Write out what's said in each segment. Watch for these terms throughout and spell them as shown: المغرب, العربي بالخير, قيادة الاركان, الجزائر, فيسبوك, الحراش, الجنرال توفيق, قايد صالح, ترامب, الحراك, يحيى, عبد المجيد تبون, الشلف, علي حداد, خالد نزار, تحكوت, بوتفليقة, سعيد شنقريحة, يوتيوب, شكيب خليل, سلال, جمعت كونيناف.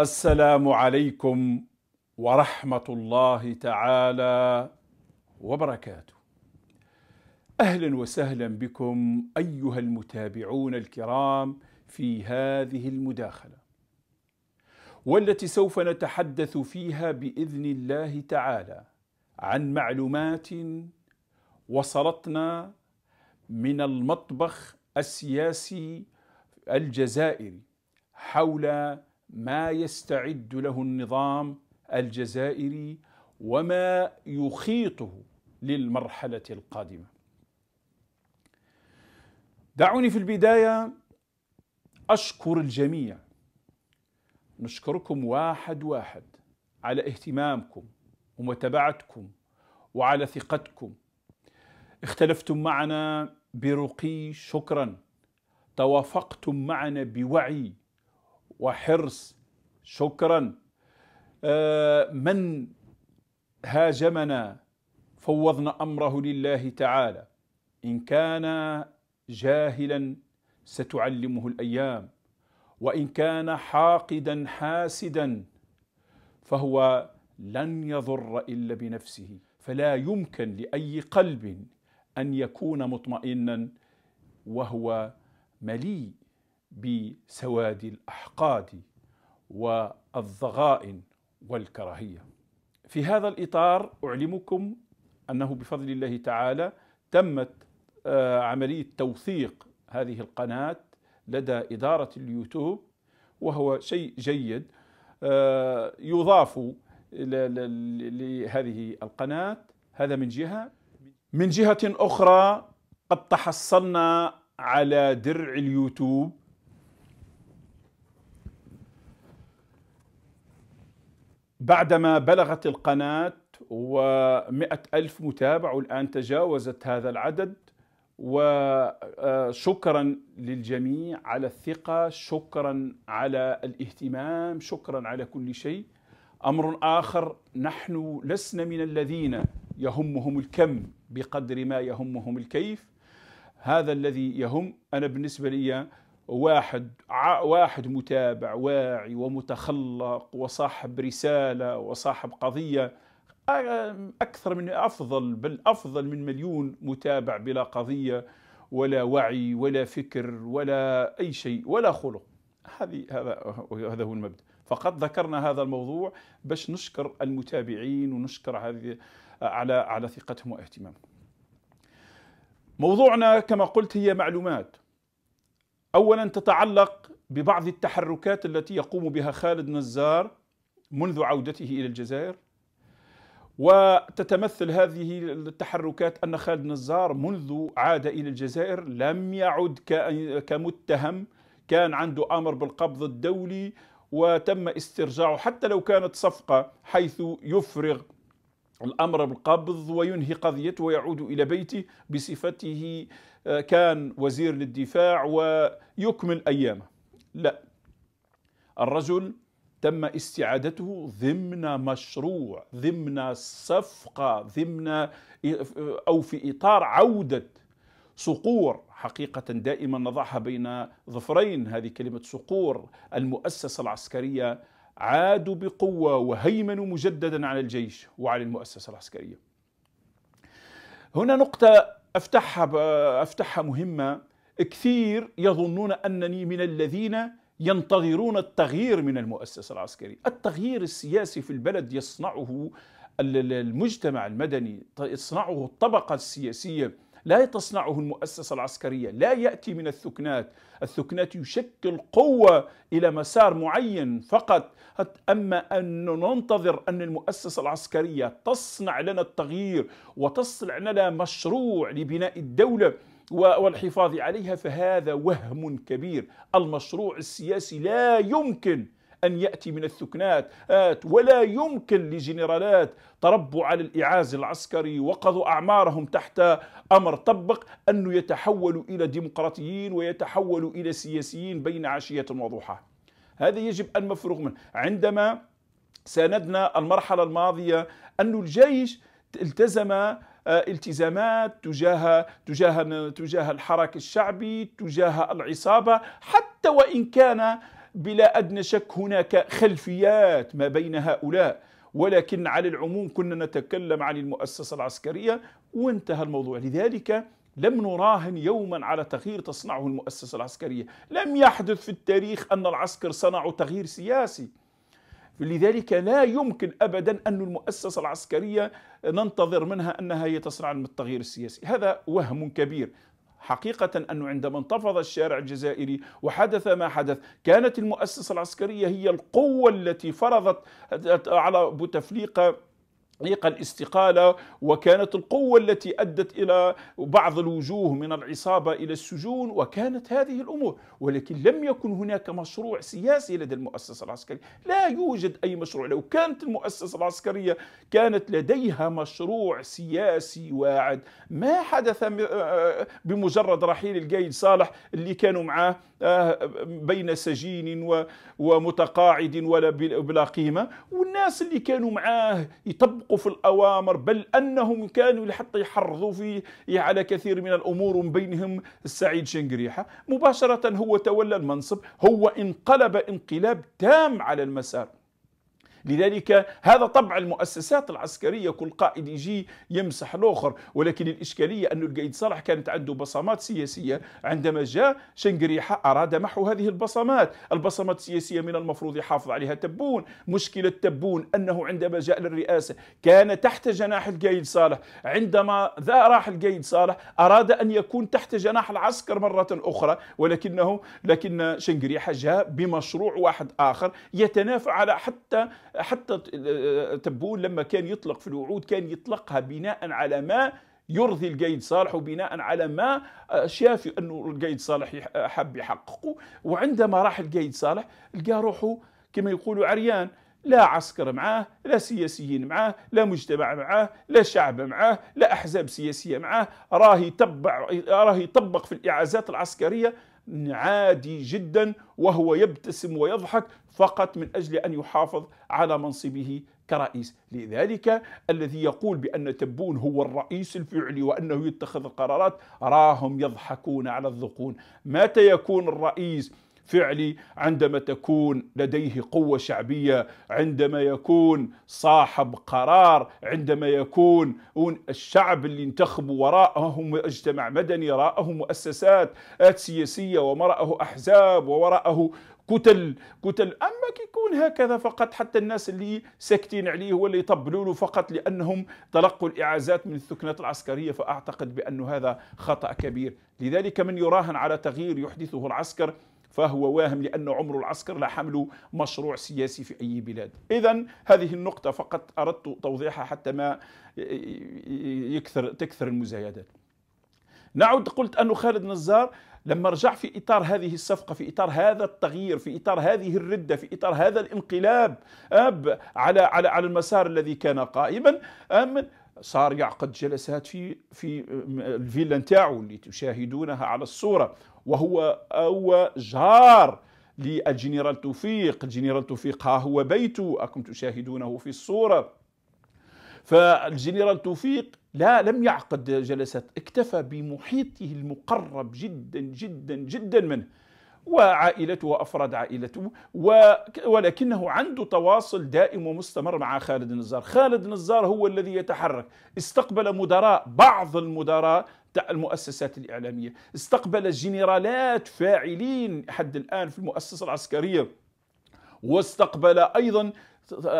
السلام عليكم ورحمة الله تعالى وبركاته. أهلا وسهلا بكم أيها المتابعون الكرام في هذه المداخلة، والتي سوف نتحدث فيها بإذن الله تعالى عن معلومات وصلتنا من المطبخ السياسي الجزائري حول ما يستعد له النظام الجزائري وما يخيطه للمرحلة القادمة. دعوني في البداية أشكر الجميع، نشكركم واحد واحد على اهتمامكم ومتابعتكم وعلى ثقتكم. اختلفتم معنا برقي، شكرا. توافقتم معنا بوعي وحرص، شكرا. من هاجمنا فوضنا أمره لله تعالى، إن كان جاهلا ستعلمه الأيام، وإن كان حاقدا حاسدا فهو لن يضر إلا بنفسه، فلا يمكن لأي قلب أن يكون مطمئنا وهو مليء بسواد الأحقاد والضغائن والكراهية. في هذا الإطار أعلمكم أنه بفضل الله تعالى تمت عملية توثيق هذه القناة لدى إدارة اليوتيوب، وهو شيء جيد يضاف لهذه القناة. هذا من جهة. من جهة أخرى قد تحصلنا على درع اليوتيوب بعدما بلغت القناة 100,000 متابع، والآن تجاوزت هذا العدد. وشكرا للجميع على الثقة، شكرا على الاهتمام، شكرا على كل شيء. أمر آخر، نحن لسنا من الذين يهمهم الكم بقدر ما يهمهم الكيف. هذا الذي يهم، أنا بالنسبة لي واحد متابع واعي ومتخلق وصاحب رسالة وصاحب قضية، أكثر من أفضل، بل أفضل من مليون متابع بلا قضية ولا وعي ولا فكر ولا أي شيء ولا خلق. هذا هو المبدأ. فقد ذكرنا هذا الموضوع باش نشكر المتابعين ونشكر على ثقتهم واهتمامهم. موضوعنا كما قلت هي معلومات، أولا تتعلق ببعض التحركات التي يقوم بها خالد نزار منذ عودته إلى الجزائر. وتتمثل هذه التحركات أن خالد نزار منذ عاد إلى الجزائر لم يعد كمتهم، كان عنده أمر بالقبض الدولي وتم استرجاعه، حتى لو كانت صفقة حيث يفرغ الأمر بالقبض وينهي قضيته ويعود إلى بيته بصفته كان وزير للدفاع ويكمل أيامه. لا، الرجل تم استعادته ضمن مشروع، ضمن صفقة، ضمن أو في إطار عودة صقور. حقيقة دائما نضعها بين ظفرين هذه كلمة صقور. المؤسسة العسكرية عادوا بقوة وهيمنوا مجددا على الجيش وعلى المؤسسة العسكرية. هنا نقطة أفتحها مهمة. كثير يظنون أنني من الذين ينتظرون التغيير من المؤسسة العسكرية. التغيير السياسي في البلد يصنعه المجتمع المدني، يصنعه الطبقة السياسية، لا تصنعه المؤسسة العسكرية. لا يأتي من الثكنات، الثكنات يشكل قوة إلى مسار معين فقط. أما أن ننتظر أن المؤسسة العسكرية تصنع لنا التغيير وتصنع لنا مشروع لبناء الدولة والحفاظ عليها، فهذا وهم كبير. المشروع السياسي لا يمكن أن يأتي من الثكنات، ولا يمكن لجنرالات تربوا على الإعاز العسكري وقضوا أعمارهم تحت أمر طبق أنه يتحولوا إلى ديمقراطيين ويتحولوا إلى سياسيين بين عشية وضحاها. هذا يجب أن نفرغ منه. عندما ساندنا المرحلة الماضية أن الجيش التزم التزامات تجاه الحراك الشعبي، تجاه العصابة، حتى وإن كان بلا أدنى شك هناك خلفيات ما بين هؤلاء، ولكن على العموم كنا نتكلم عن المؤسسة العسكرية وانتهى الموضوع. لذلك لم نراهن يوما على تغيير تصنعه المؤسسة العسكرية، لم يحدث في التاريخ أن العسكر صنعوا تغيير سياسي، لذلك لا يمكن أبدا أن المؤسسة العسكرية ننتظر منها أنها هي تصنع التغيير السياسي، هذا وهم كبير. حقيقة أنه عندما انتفض الشارع الجزائري وحدث ما حدث كانت المؤسسة العسكرية هي القوة التي فرضت على بوتفليقة الاستقالة، وكانت القوة التي أدت إلى بعض الوجوه من العصابة إلى السجون، وكانت هذه الأمور، ولكن لم يكن هناك مشروع سياسي لدى المؤسسة العسكرية، لا يوجد أي مشروع. لو كانت المؤسسة العسكرية كانت لديها مشروع سياسي واعد، ما حدث بمجرد رحيل القايد صالح اللي كانوا معاه بين سجين ومتقاعد ولا بلا قيمة، والناس اللي كانوا معاه يطبقوا في الأوامر، بل أنهم كانوا حتى يحرضوا فيه على كثير من الأمور، ومن بينهم سعيد شنقريحة. مباشرة هو تولى المنصب، هو انقلب انقلاب تام على المسار. لذلك هذا طبع المؤسسات العسكرية، كل قائد يجي يمسح الآخر، ولكن الإشكالية أن القايد صالح كانت عنده بصمات سياسية، عندما جاء شنقريحة أراد محو هذه البصمات، البصمات السياسية من المفروض يحافظ عليها تبون. مشكلة تبون أنه عندما جاء للرئاسة كان تحت جناح القايد صالح، عندما راح القايد صالح أراد أن يكون تحت جناح العسكر مرة أخرى، لكن شنقريحة جاء بمشروع واحد آخر يتنافى على حتى تبون لما كان يطلق في الوعود كان يطلقها بناء على ما يرضي القايد صالح، وبناء على ما شاف أنه القايد صالح حب يحققه. وعندما راح القايد صالح لقى روحه كما يقولوا عريان، لا عسكر معاه، لا سياسيين معاه، لا مجتمع معاه، لا شعب معاه، لا أحزاب سياسية معاه، راه يطبق في الإعازات العسكرية عادي جدا، وهو يبتسم ويضحك فقط من أجل أن يحافظ على منصبه كرئيس. لذلك الذي يقول بأن تبون هو الرئيس الفعلي وأنه يتخذ القرارات راهم يضحكون على الذقون. متى يكون الرئيس فعلي؟ عندما تكون لديه قوة شعبية، عندما يكون صاحب قرار، عندما يكون الشعب اللي انتخبوا وراءهم مجتمع مدني، وراءه مؤسسات سياسية، وراءه أحزاب، وراءه كتل. أما كيكون هكذا فقط حتى الناس اللي ساكتين عليه ولا يطبلوا له فقط لأنهم تلقوا الإعازات من الثكنات العسكرية، فأعتقد بأن هذا خطأ كبير. لذلك من يراهن على تغيير يحدثه العسكر فهو واهم، لأن عمر العسكر لا حمل مشروع سياسي في أي بلاد. إذن هذه النقطة فقط أردت توضيحها حتى ما تكثر المزايدات. نعود، قلت أن خالد نزار لما رجع في إطار هذه الصفقة، في إطار هذا التغيير، في إطار هذه الردة، في إطار هذا الانقلاب على المسار الذي كان قائما، صار يعقد جلسات في الفيلا نتاعو اللي تشاهدونها على الصورة، وهو جار للجنرال توفيق. الجنرال توفيق ها هو بيته، أكم تشاهدونه في الصورة. فالجنرال توفيق لم يعقد جلسات، اكتفى بمحيطه المقرب جدا جدا جدا منه وعائلته وأفراد عائلته، ولكنه عنده تواصل دائم ومستمر مع خالد نزار. خالد نزار هو الذي يتحرك، استقبل مدراء، بعض المدراء المؤسسات الإعلامية، استقبل جنرالات فاعلين حد الآن في المؤسسة العسكرية، واستقبل أيضا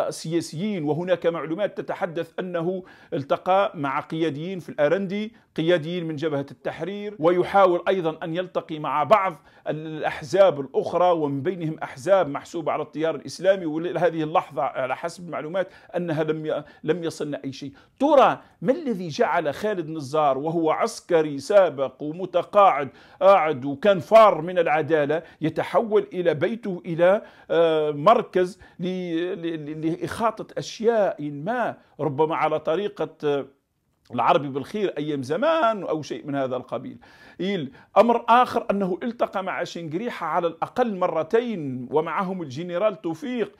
سياسيين. وهناك معلومات تتحدث أنه التقى مع قياديين في الRND، قياديين من جبهة التحرير، ويحاول أيضا أن يلتقي مع بعض الأحزاب الأخرى، ومن بينهم أحزاب محسوبة على التيار الإسلامي. ولهذه اللحظة على حسب المعلومات أنها لم يصلنا أي شيء. ترى ما الذي جعل خالد نزار وهو عسكري سابق ومتقاعد قاعد وكان فار من العدالة يتحول إلى بيته إلى مركز لإخاطة أشياء ما، ربما على طريقة العربي بالخير أيام زمان أو شيء من هذا القبيل. أمر آخر أنه التقى مع شنقريحة على الأقل مرتين، ومعهم الجنرال توفيق.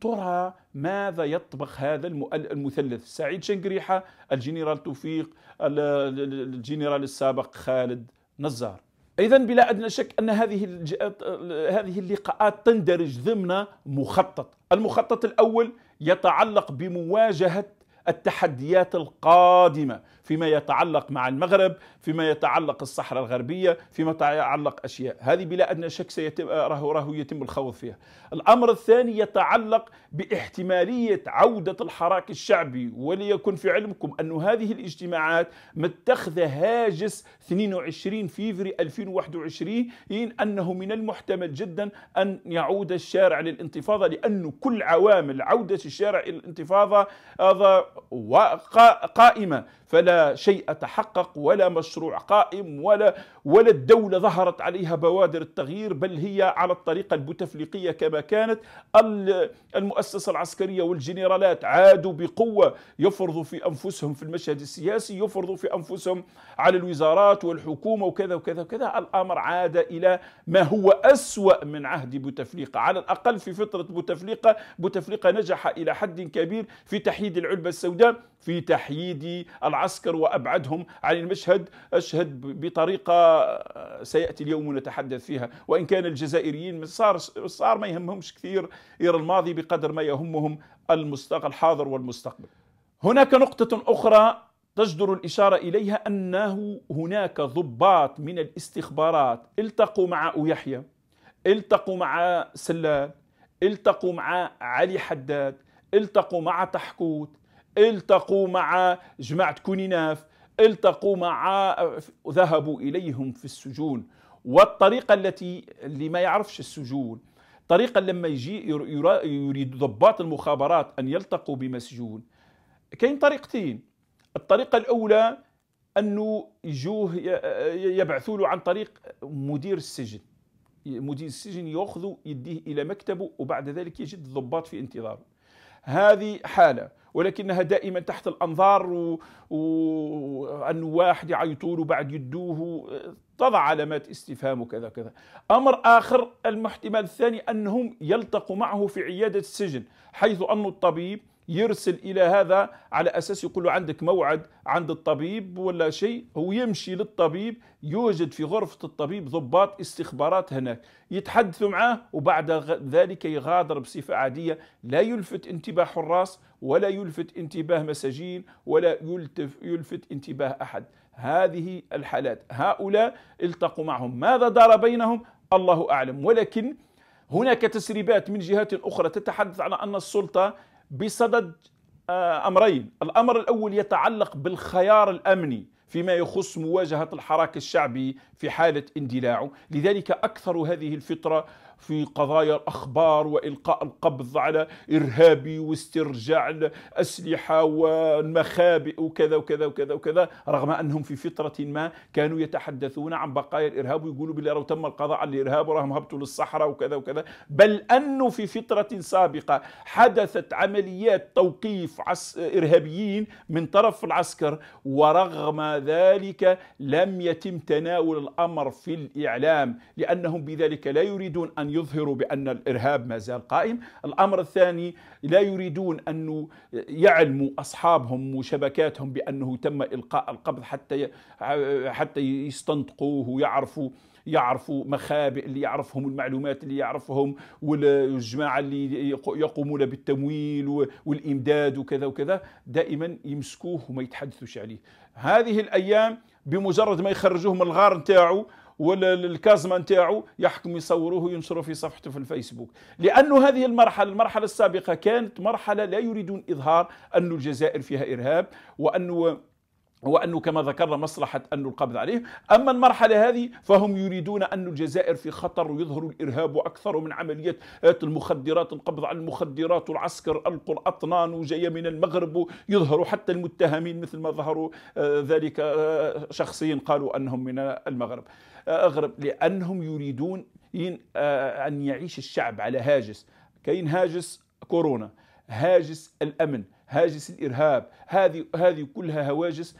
ترى ماذا يطبخ هذا المثلث؟ سعيد شنقريحة، الجنرال توفيق، الجنرال السابق خالد نزار. إذا بلا أدنى شك أن هذه اللقاءات تندرج ضمن مخطط. المخطط الأول يتعلق بمواجهة التحديات القادمة فيما يتعلق مع المغرب، فيما يتعلق الصحراء الغربية، فيما يتعلق أشياء هذه بلا أدنى شك سيتم يتم الخوض فيها. الأمر الثاني يتعلق باحتمالية عودة الحراك الشعبي، وليكن في علمكم أن هذه الاجتماعات متخذة هاجس 22 فيفري 2021 أنه من المحتمل جدا أن يعود الشارع للانتفاضة، لأن كل عوامل عودة الشارع إلى الانتفاضة هذا قائمة، فلا شيء تحقق ولا مشروع قائم ولا الدولة ظهرت عليها بوادر التغيير، بل هي على الطريقة البوتفليقية كما كانت. المؤسسة العسكرية والجنرالات عادوا بقوة، يفرضوا في أنفسهم في المشهد السياسي، يفرضوا في أنفسهم على الوزارات والحكومة وكذا وكذا وكذا. الأمر عاد إلى ما هو أسوأ من عهد بوتفليقة، على الأقل في فترة بوتفليقة. بوتفليقة نجح إلى حد كبير في تحييد العلبة السوداء، في تحييد العسكر وأبعدهم عن المشهد بطريقة سيأتي اليوم نتحدث فيها. وإن كان الجزائريين صار ما يهمهمش كثير الماضي بقدر ما يهمهم الحاضر والمستقبل. هناك نقطة أخرى تجدر الإشارة إليها، أنه هناك ضباط من الاستخبارات التقوا مع يحيى، التقوا مع سلال، التقوا مع علي حداد، التقوا مع تحكوت، التقوا مع جمعت كونيناف، التقوا مع ذهبوا إليهم في السجون. والطريقة التي اللي ما يعرفش السجون، طريقة لما يجي يريد ضباط المخابرات أن يلتقوا بمسجون، كاين طريقتين. الطريقة الأولى أنه يجوه يبعثوا له عن طريق مدير السجن، مدير السجن يأخذه يديه إلى مكتبه وبعد ذلك يجد الضباط في انتظاره. هذه حالة، ولكنها دائما تحت الأنظار، وأن واحد يعيطوله بعد يدوه تضع علامات استفهام وكذا كذا. أمر آخر، المحتمل الثاني، أنهم يلتقوا معه في عيادة السجن، حيث أن الطبيب يرسل إلى هذا على أساس يقول له عندك موعد عند الطبيب ولا شيء، هو يمشي للطبيب، يوجد في غرفة الطبيب ضباط استخبارات هناك، يتحدثوا معه وبعد ذلك يغادر بصفة عادية، لا يلفت انتباه حراس ولا يلفت انتباه مساجين ولا يلفت انتباه أحد. هذه الحالات هؤلاء التقوا معهم، ماذا دار بينهم الله أعلم. ولكن هناك تسريبات من جهات أخرى تتحدث عن أن السلطة بصدد أمرين. الأمر الأول يتعلق بالخيار الأمني فيما يخص مواجهة الحراك الشعبي في حالة اندلاعه، لذلك أكثر هذه الفترة في قضايا الأخبار وإلقاء القبض على إرهابي واسترجاع الأسلحة والمخابئ وكذا وكذا وكذا وكذا، رغم أنهم في فترة ما كانوا يتحدثون عن بقايا الإرهاب ويقولوا بالله لو تم القضاء على الإرهاب وراهم هبطوا للصحراء وكذا وكذا، بل أنه في فترة سابقة حدثت عمليات توقيف إرهابيين من طرف العسكر، ورغم ذلك لم يتم تناول الأمر في الإعلام، لأنهم بذلك لا يريدون أن يظهروا بأن الإرهاب ما زال قائم. الأمر الثاني، لا يريدون أن يعلموا أصحابهم وشبكاتهم بأنه تم إلقاء القبض حتى يستنطقوه ويعرفوا مخابئ اللي يعرفهم، المعلومات اللي يعرفهم، والجماعة اللي يقومون بالتمويل والإمداد وكذا وكذا، دائما يمسكوه وما يتحدثوش عليه. هذه الأيام بمجرد ما يخرجوه من الغار نتاعو ولا الكازمة نتاعو يحكم يصوروه وينشروا في صفحته في الفيسبوك، لأنه هذه المرحلة السابقة كانت مرحلة لا يريدون إظهار أن الجزائر فيها إرهاب، وأنه كما ذكرنا مصلحة أن القبض عليه. أما المرحلة هذه فهم يريدون أن الجزائر في خطر ويظهر الإرهاب وأكثر من عمليات المخدرات، القبض على المخدرات والعسكر ألقوا الأطنان وجاية من المغرب، ويظهروا حتى المتهمين مثل ما ظهروا ذلك شخصين قالوا أنهم من المغرب لأنهم يريدون أن يعيش الشعب على هاجس. كاين هاجس كورونا، هاجس الأمن، هاجس الإرهاب، هذه كلها هواجس،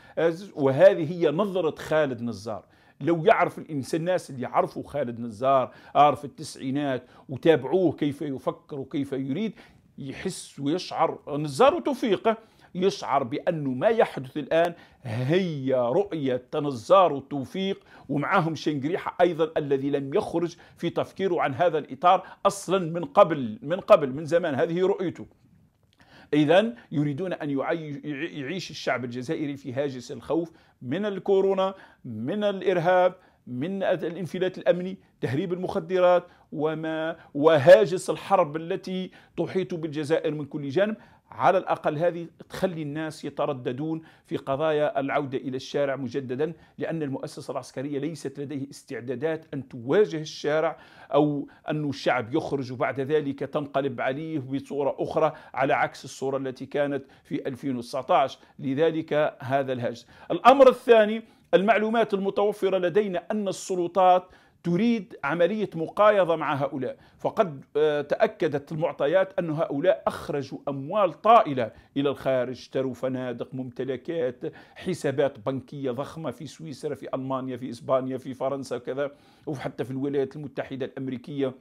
وهذه هي نظرة خالد نزار. لو يعرف الإنسان، الناس اللي يعرفوا خالد نزار في التسعينات وتابعوه كيف يفكر وكيف يريد، يحس ويشعر. نزار وتوفيق يشعر بأنه ما يحدث الآن هي رؤية نزار وتوفيق ومعهم شنقريحة أيضا الذي لم يخرج في تفكيره عن هذا الإطار أصلا من زمان، هذه رؤيته. إذن يريدون أن يعيش الشعب الجزائري في هاجس الخوف من الكورونا، من الإرهاب، من الانفلات الأمني، تهريب المخدرات، وهاجس الحرب التي تحيط بالجزائر من كل جانب. على الأقل هذه تخلي الناس يترددون في قضايا العودة إلى الشارع مجددا، لأن المؤسسة العسكرية ليست لديه استعدادات أن تواجه الشارع أو أن الشعب يخرج وبعد ذلك تنقلب عليه بصورة أخرى على عكس الصورة التي كانت في 2019. لذلك هذا الهاجس. الأمر الثاني، المعلومات المتوفرة لدينا أن السلطات تريد عملية مقايضة مع هؤلاء، فقد تأكدت المعطيات أن هؤلاء أخرجوا أموال طائلة إلى الخارج، اشتروا فنادق، ممتلكات، حسابات بنكية ضخمة في سويسرا، في ألمانيا، في إسبانيا، في فرنسا وكذا، وحتى في الولايات المتحدة الأمريكية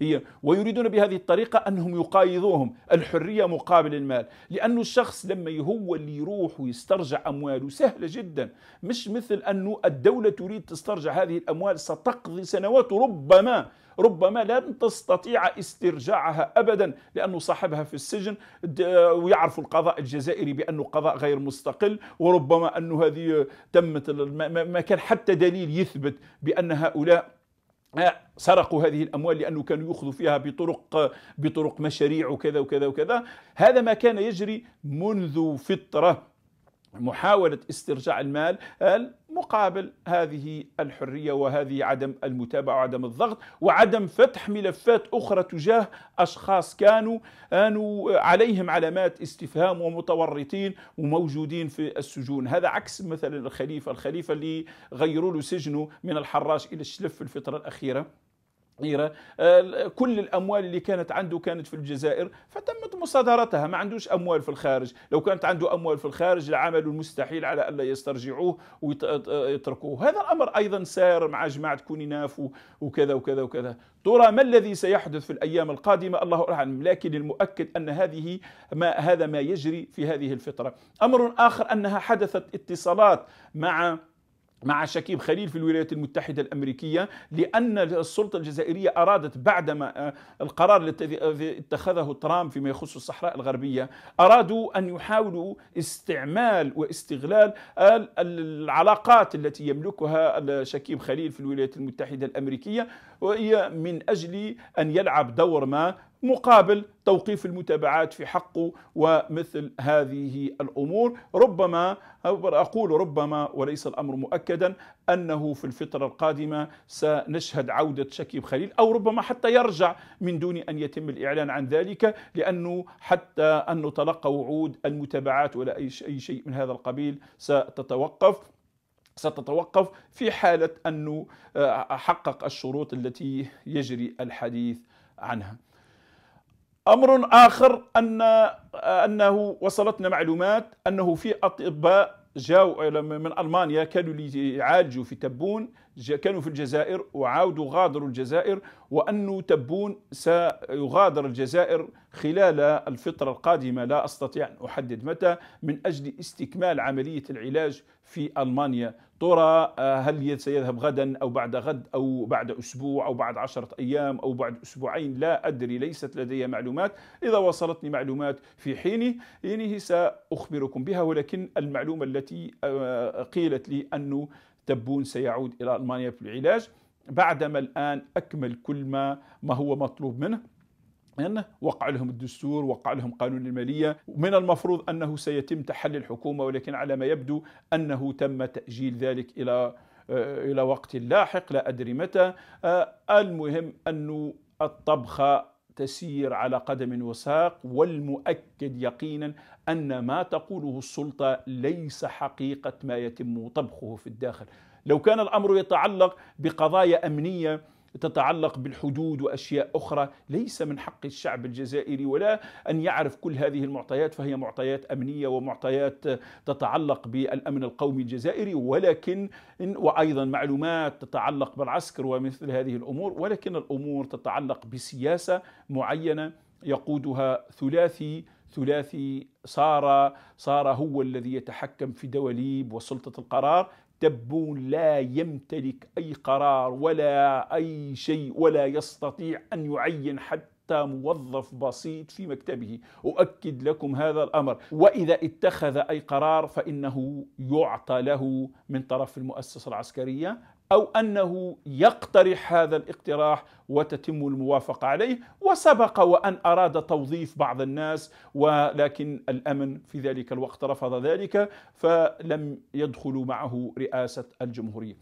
هي. ويريدون بهذه الطريقة أنهم يقايضوهم الحرية مقابل المال، لأنه الشخص لما هو اللي يروح ويسترجع أمواله سهلة جدا، مش مثل أنه الدولة تريد تسترجع هذه الأموال ستقضي سنوات، ربما لن تستطيع استرجاعها أبدا، لأنه صاحبها في السجن، ويعرف القضاء الجزائري بأنه قضاء غير مستقل، وربما أنه هذه تمت ما كان حتى دليل يثبت بأن هؤلاء سرقوا هذه الأموال، لأنه كانوا يأخذوا فيها بطرق مشاريع وكذا وكذا وكذا. هذا ما كان يجري منذ فترة، محاولة استرجاع المال مقابل هذه الحرية وهذه عدم المتابعة وعدم الضغط وعدم فتح ملفات أخرى تجاه أشخاص كانوا عليهم علامات استفهام ومتورطين وموجودين في السجون. هذا عكس مثلا الخليفة اللي غيروا له سجنه من الحراش إلى الشلف في الفترة الأخيرة. كل الأموال اللي كانت عنده كانت في الجزائر فتمت مصادرتها، ما عندوش أموال في الخارج. لو كانت عنده أموال في الخارج لعملوا المستحيل على ألا يسترجعوه ويتركوه. هذا الأمر أيضا سار مع جماعة كونيناف وكذا وكذا وكذا. ترى ما الذي سيحدث في الأيام القادمة؟ الله أعلم، لكن المؤكد أن هذا ما يجري في هذه الفترة. أمر آخر، أنها حدثت اتصالات مع شكيب خليل في الولايات المتحدة الأمريكية، لأن السلطة الجزائرية أرادت بعدما القرار الذي اتخذه ترامب فيما يخص الصحراء الغربية، أرادوا أن يحاولوا استعمال واستغلال العلاقات التي يملكها شكيب خليل في الولايات المتحدة الأمريكية، وهي من أجل أن يلعب دور ما مقابل توقيف المتابعات في حقه ومثل هذه الأمور. ربما، أقول ربما وليس الأمر مؤكدا، أنه في الفترة القادمة سنشهد عودة شكيب خليل، أو ربما حتى يرجع من دون أن يتم الإعلان عن ذلك، لأنه حتى أنه تلقى وعود المتابعات ولا أي شيء من هذا القبيل ستتوقف في حالة أنه حقق الشروط التي يجري الحديث عنها. أمر آخر، أنه وصلتنا معلومات أنه في أطباء جاءوا من ألمانيا كانوا يعالجوا في تبون، كانوا في الجزائر وعاودوا غادروا الجزائر، وأنه تبون سيغادر الجزائر خلال الفترة القادمة، لا أستطيع أن أحدد متى، من أجل استكمال عملية العلاج في ألمانيا. ترى هل سيذهب غدا أو بعد غد أو بعد أسبوع أو بعد 10 أيام أو بعد أسبوعين؟ لا أدري، ليست لدي معلومات. إذا وصلتني معلومات في حينه سأخبركم بها، ولكن المعلومة التي قيلت لي أنه تبون سيعود إلى ألمانيا بالعلاج بعدما الآن أكمل كل ما هو مطلوب منه. وقع لهم الدستور، وقع لهم قانون المالية، ومن المفروض أنه سيتم تحل الحكومة، ولكن على ما يبدو أنه تم تأجيل ذلك إلى وقت لاحق، لا أدري متى. المهم أن الطبخة تسير على قدم وساق، والمؤكد يقينا أن ما تقوله السلطة ليس حقيقة ما يتم طبخه في الداخل. لو كان الأمر يتعلق بقضايا أمنية تتعلق بالحدود وأشياء أخرى، ليس من حق الشعب الجزائري ولا أن يعرف كل هذه المعطيات، فهي معطيات أمنية ومعطيات تتعلق بالأمن القومي الجزائري، ولكن وأيضا معلومات تتعلق بالعسكر ومثل هذه الأمور، ولكن الأمور تتعلق بسياسة معينة يقودها ثلاثي صار هو الذي يتحكم في دواليب وسلطة القرار. تبون لا يمتلك أي قرار ولا أي شيء، ولا يستطيع أن يعين حتى موظف بسيط في مكتبه، أؤكد لكم هذا الأمر. وإذا اتخذ أي قرار فإنه يعطى له من طرف المؤسسة العسكرية، أو أنه يقترح هذا الاقتراح وتتم الموافقة عليه. وسبق وأن أراد توظيف بعض الناس، ولكن الأمن في ذلك الوقت رفض ذلك، فلم يدخلوا معه رئاسة الجمهورية.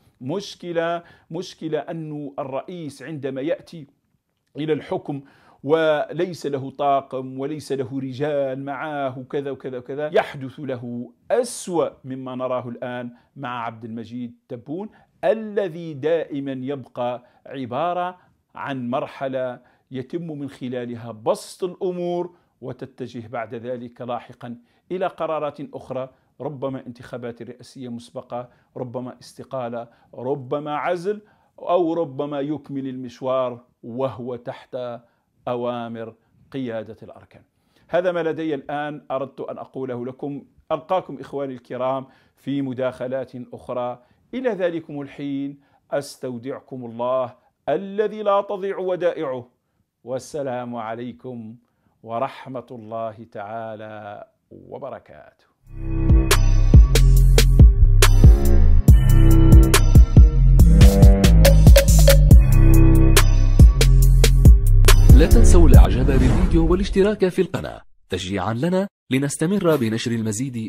مشكلة أن الرئيس عندما يأتي إلى الحكم وليس له طاقم وليس له رجال معاه وكذا وكذا وكذا، يحدث له أسوأ مما نراه الآن مع عبد المجيد تبون، الذي دائما يبقى عبارة عن مرحلة يتم من خلالها بسط الأمور، وتتجه بعد ذلك لاحقا إلى قرارات أخرى، ربما انتخابات رئاسية مسبقة، ربما استقالة، ربما عزل، أو ربما يكمل المشوار وهو تحت أوامر قيادة الأركان. هذا ما لدي الآن أردت أن أقوله لكم. ألقاكم إخواني الكرام في مداخلات أخرى. إلى ذلكم الحين أستودعكم الله الذي لا تضيع ودائعه، والسلام عليكم ورحمة الله تعالى وبركاته. لا تنسوا الاعجاب بالفيديو والاشتراك في القناة تشجيعا لنا لنستمر بنشر المزيد.